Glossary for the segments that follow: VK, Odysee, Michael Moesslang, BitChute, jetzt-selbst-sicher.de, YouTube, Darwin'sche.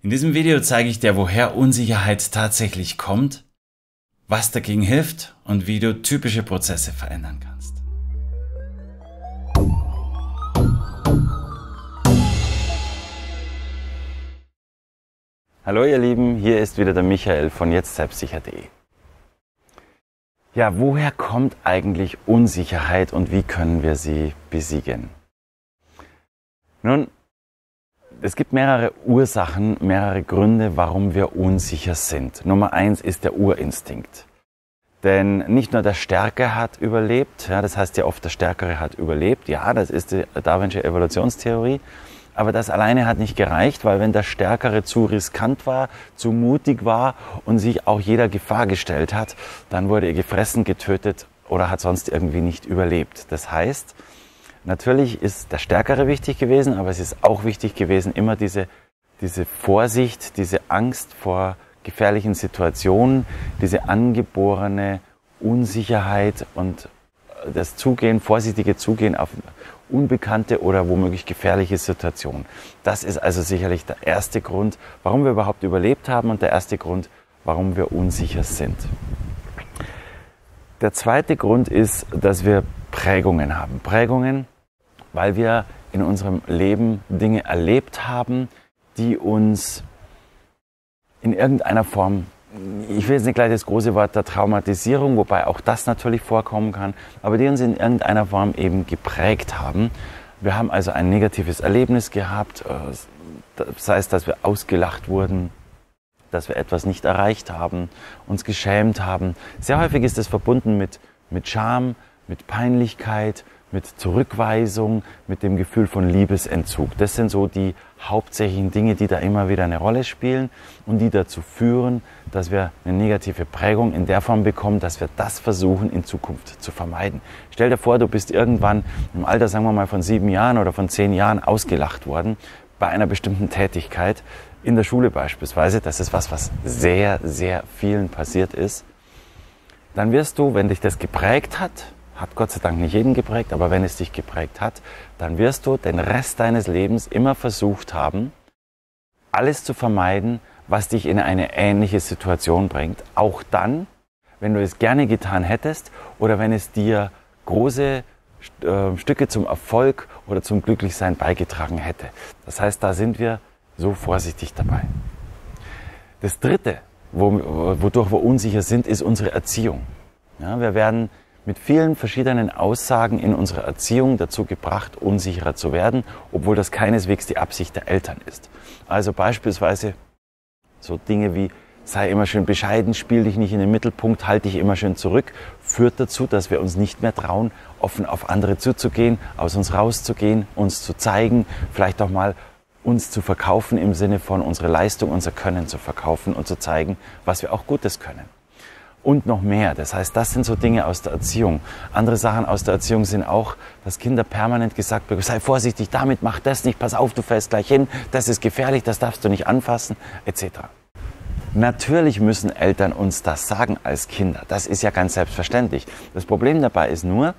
In diesem Video zeige ich dir, woher Unsicherheit tatsächlich kommt, was dagegen hilft und wie du typische Prozesse verändern kannst. Hallo ihr Lieben, hier ist wieder der Michael von jetzt-selbst-sicher.de. Ja, woher kommt eigentlich Unsicherheit und wie können wir sie besiegen? Nun, es gibt mehrere Ursachen, mehrere Gründe, warum wir unsicher sind. Nummer eins ist der Urinstinkt. Denn nicht nur der Stärkere hat überlebt, ja, das heißt ja oft, der Stärkere hat überlebt. Ja, das ist die Darwin'sche Evolutionstheorie. Aber das alleine hat nicht gereicht, weil wenn der Stärkere zu riskant war, zu mutig war und sich auch jeder Gefahr gestellt hat, dann wurde er gefressen, getötet oder hat sonst irgendwie nicht überlebt. Das heißt, natürlich ist der Stärkere wichtig gewesen, aber es ist auch wichtig gewesen, immer diese Vorsicht, diese Angst vor gefährlichen Situationen, diese angeborene Unsicherheit und das Zugehen, vorsichtige Zugehen auf unbekannte oder womöglich gefährliche Situationen. Das ist also sicherlich der erste Grund, warum wir überhaupt überlebt haben und der erste Grund, warum wir unsicher sind. Der zweite Grund ist, dass wir Prägungen haben. Prägungen, weil wir in unserem Leben Dinge erlebt haben, die uns in irgendeiner Form, ich will jetzt nicht gleich das große Wort der Traumatisierung, wobei auch das natürlich vorkommen kann, aber die uns in irgendeiner Form eben geprägt haben. Wir haben also ein negatives Erlebnis gehabt, das heißt, dass wir ausgelacht wurden, dass wir etwas nicht erreicht haben, uns geschämt haben. Sehr häufig ist das verbunden mit Scham, mit Peinlichkeit, mit Zurückweisung, mit dem Gefühl von Liebesentzug. Das sind so die hauptsächlichen Dinge, die da immer wieder eine Rolle spielen und die dazu führen, dass wir eine negative Prägung in der Form bekommen, dass wir das versuchen, in Zukunft zu vermeiden. Stell dir vor, du bist irgendwann im Alter, sagen wir mal, von 7 Jahren oder von 10 Jahren ausgelacht worden bei einer bestimmten Tätigkeit, in der Schule beispielsweise. Das ist was sehr, sehr vielen passiert ist. Dann wirst du, wenn dich das geprägt hat Gott sei Dank nicht jeden geprägt, aber wenn es dich geprägt hat, dann wirst du den Rest deines Lebens immer versucht haben, alles zu vermeiden, was dich in eine ähnliche Situation bringt. Auch dann, wenn du es gerne getan hättest oder wenn es dir große Stücke zum Erfolg oder zum Glücklichsein beigetragen hätte. Das heißt, da sind wir so vorsichtig dabei. Das Dritte, wodurch wir unsicher sind, ist unsere Erziehung. Ja, wir werden mit vielen verschiedenen Aussagen in unserer Erziehung dazu gebracht, unsicherer zu werden, obwohl das keineswegs die Absicht der Eltern ist. Also beispielsweise so Dinge wie, sei immer schön bescheiden, spiel dich nicht in den Mittelpunkt, halt dich immer schön zurück, führt dazu, dass wir uns nicht mehr trauen, offen auf andere zuzugehen, aus uns rauszugehen, uns zu zeigen, vielleicht auch mal uns zu verkaufen im Sinne von unsere Leistung, unser Können zu verkaufen und zu zeigen, was wir auch Gutes können. Und noch mehr. Das heißt, das sind so Dinge aus der Erziehung. Andere Sachen aus der Erziehung sind auch, dass Kinder permanent gesagt werden, sei vorsichtig damit, mach das nicht, pass auf, du fällst gleich hin, das ist gefährlich, das darfst du nicht anfassen, etc. Natürlich müssen Eltern uns das sagen als Kinder. Das ist ja ganz selbstverständlich. Das Problem dabei ist nur,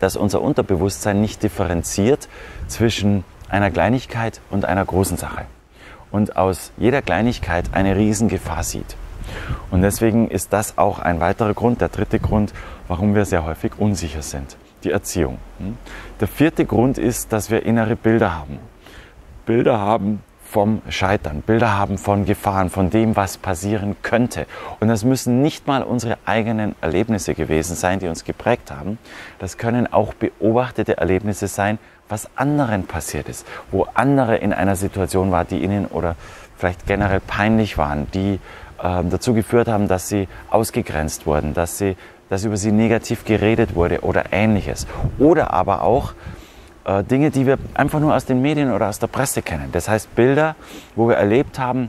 dass unser Unterbewusstsein nicht differenziert zwischen einer Kleinigkeit und einer großen Sache. Und aus jeder Kleinigkeit eine Riesengefahr sieht. Und deswegen ist das auch ein weiterer Grund, der dritte Grund, warum wir sehr häufig unsicher sind, die Erziehung. Der vierte Grund ist, dass wir innere Bilder haben. Bilder haben vom Scheitern, Bilder haben von Gefahren, von dem, was passieren könnte. Und das müssen nicht mal unsere eigenen Erlebnisse gewesen sein, die uns geprägt haben. Das können auch beobachtete Erlebnisse sein, was anderen passiert ist, wo andere in einer Situation waren, die ihnen oder vielleicht generell peinlich waren, die dazu geführt haben, dass sie ausgegrenzt wurden, dass über sie negativ geredet wurde oder Ähnliches. Oder aber auch Dinge, die wir einfach nur aus den Medien oder aus der Presse kennen. Das heißt Bilder, wo wir erlebt haben,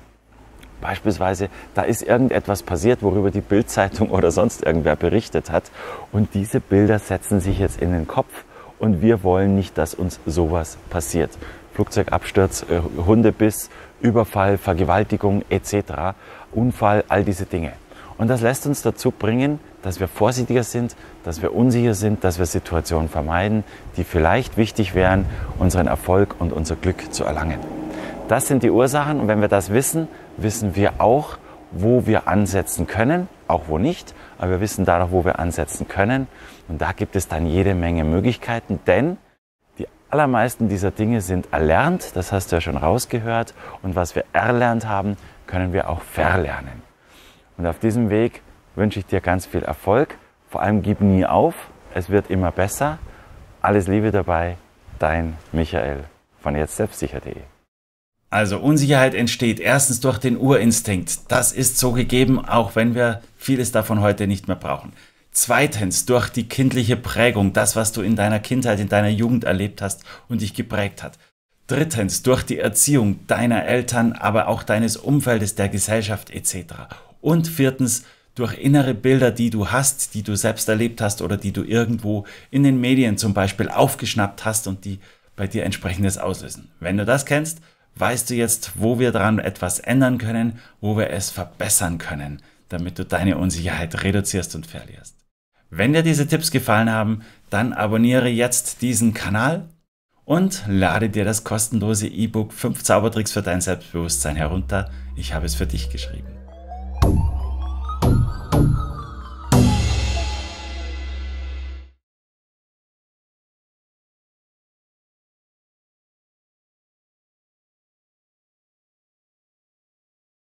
beispielsweise, da ist irgendetwas passiert, worüber die Bild-Zeitung oder sonst irgendwer berichtet hat. Und diese Bilder setzen sich jetzt in den Kopf und wir wollen nicht, dass uns sowas passiert. Flugzeugabsturz, Hundebiss, Überfall, Vergewaltigung etc., Unfall, all diese Dinge. Und das lässt uns dazu bringen, dass wir vorsichtiger sind, dass wir unsicher sind, dass wir Situationen vermeiden, die vielleicht wichtig wären, unseren Erfolg und unser Glück zu erlangen. Das sind die Ursachen, und wenn wir das wissen, wissen wir auch, wo wir ansetzen können, auch wo nicht, aber wir wissen dadurch, wo wir ansetzen können, und da gibt es dann jede Menge Möglichkeiten, denn die allermeisten dieser Dinge sind erlernt, das hast du ja schon rausgehört, und was wir erlernt haben, können wir auch verlernen. Und auf diesem Weg wünsche ich dir ganz viel Erfolg, vor allem gib nie auf, es wird immer besser. Alles Liebe dabei, dein Michael von jetzt-selbst-sicher.de. Also Unsicherheit entsteht erstens durch den Urinstinkt. Das ist so gegeben, auch wenn wir vieles davon heute nicht mehr brauchen. Zweitens durch die kindliche Prägung, das, was du in deiner Kindheit, in deiner Jugend erlebt hast und dich geprägt hat. Drittens durch die Erziehung deiner Eltern, aber auch deines Umfeldes, der Gesellschaft etc. Und viertens durch innere Bilder, die du hast, die du selbst erlebt hast oder die du irgendwo in den Medien zum Beispiel aufgeschnappt hast und die bei dir entsprechendes auslösen. Wenn du das kennst, weißt du jetzt, wo wir daran etwas ändern können, wo wir es verbessern können, damit du deine Unsicherheit reduzierst und verlierst. Wenn dir diese Tipps gefallen haben, dann abonniere jetzt diesen Kanal und lade dir das kostenlose E-Book 5 Zaubertricks für dein Selbstbewusstsein herunter. Ich habe es für dich geschrieben.